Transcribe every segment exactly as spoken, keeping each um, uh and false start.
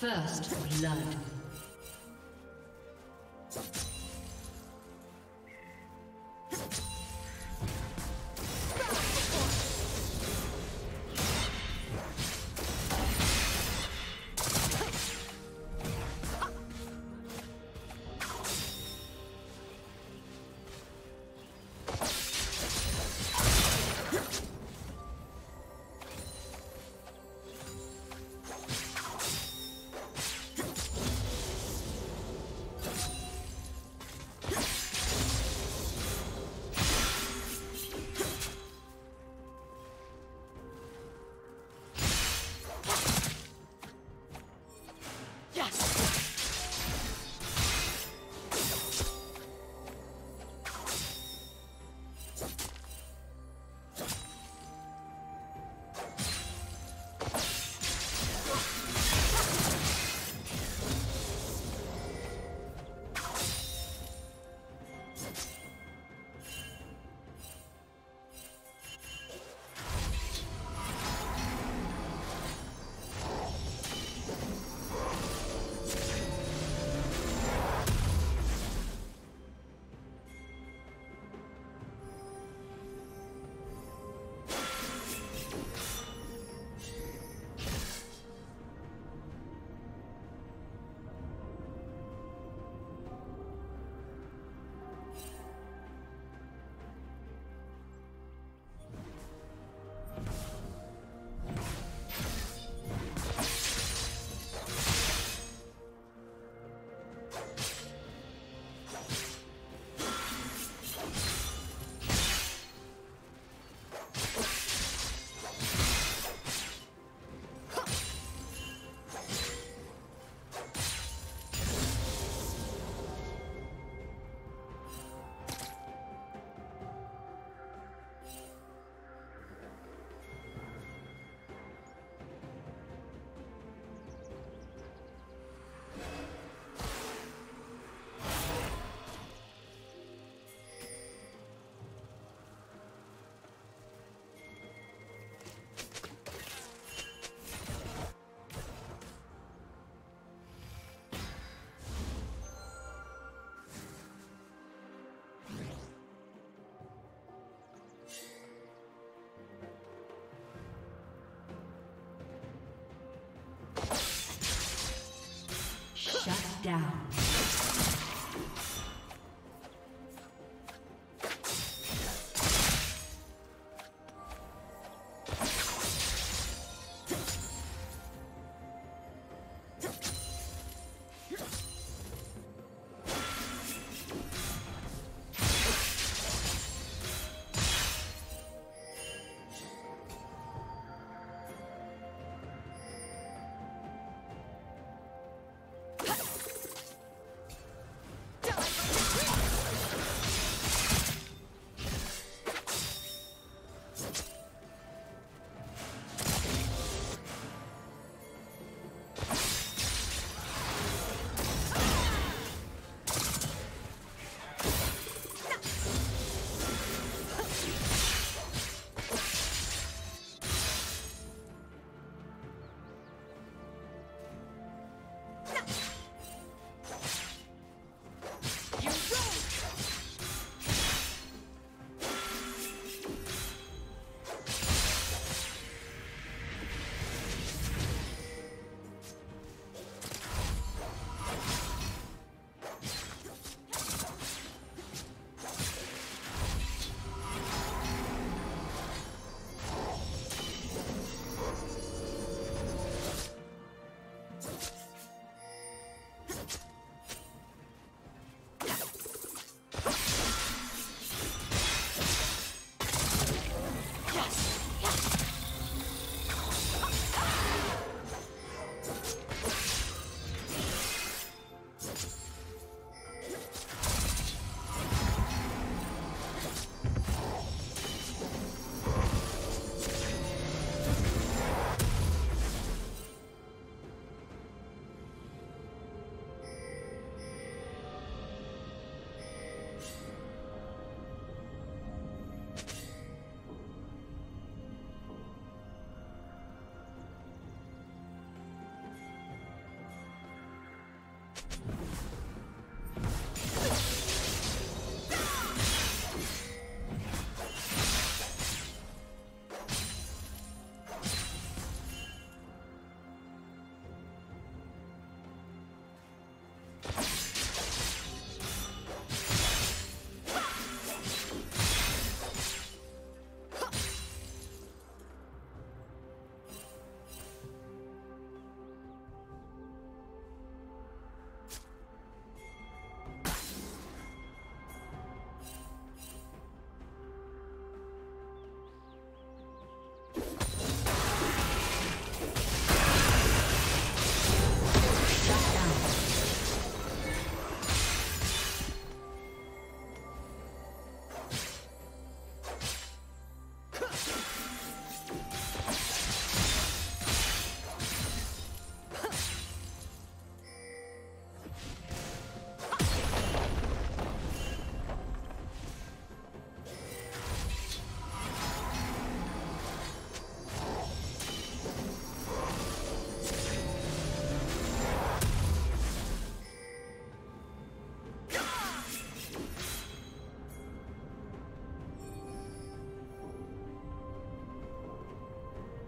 First blood. Down.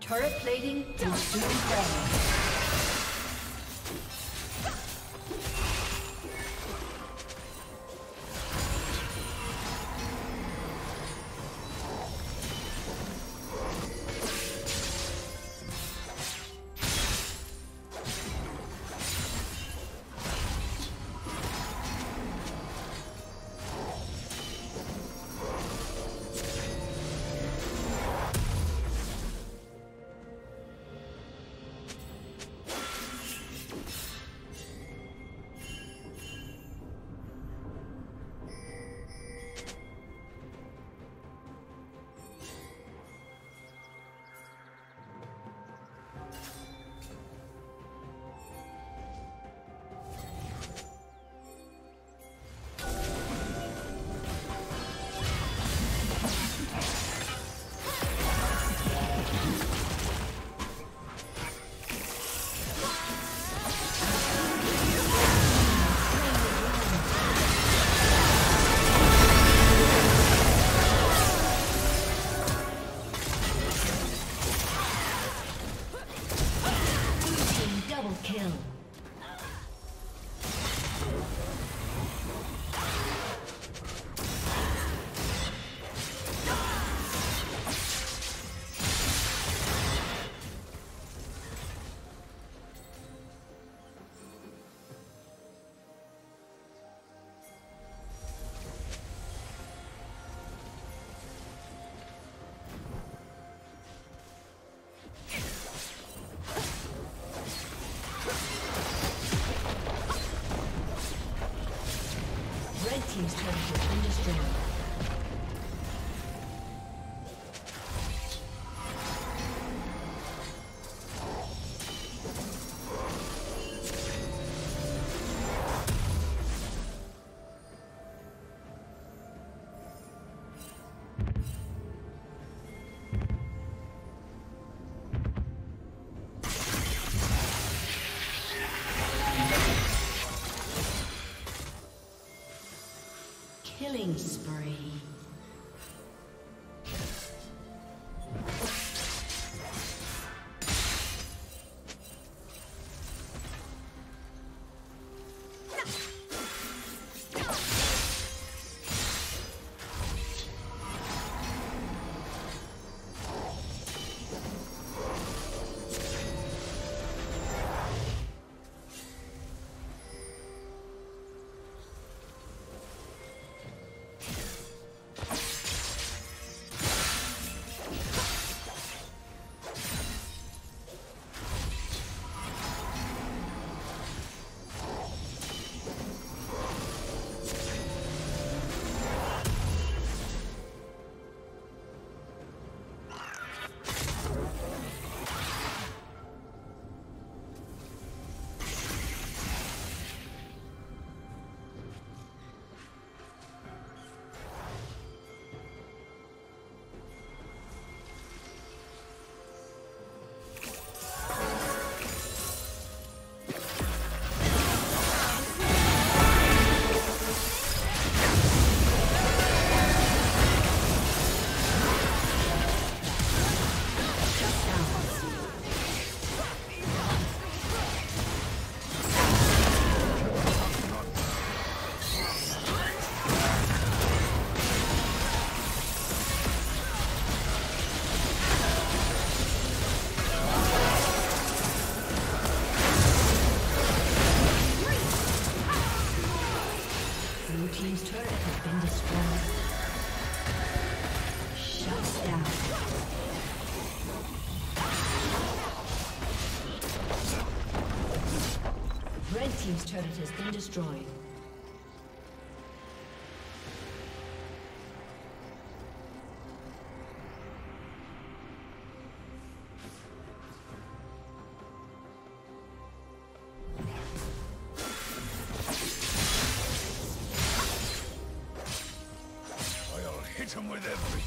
Turret plating will soon fall. Team's turret has been destroyed. Killing spree. Team's turret has been destroyed. I'll hit him with everything.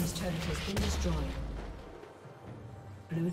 team's turret has been destroyed. Blue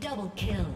Double kill.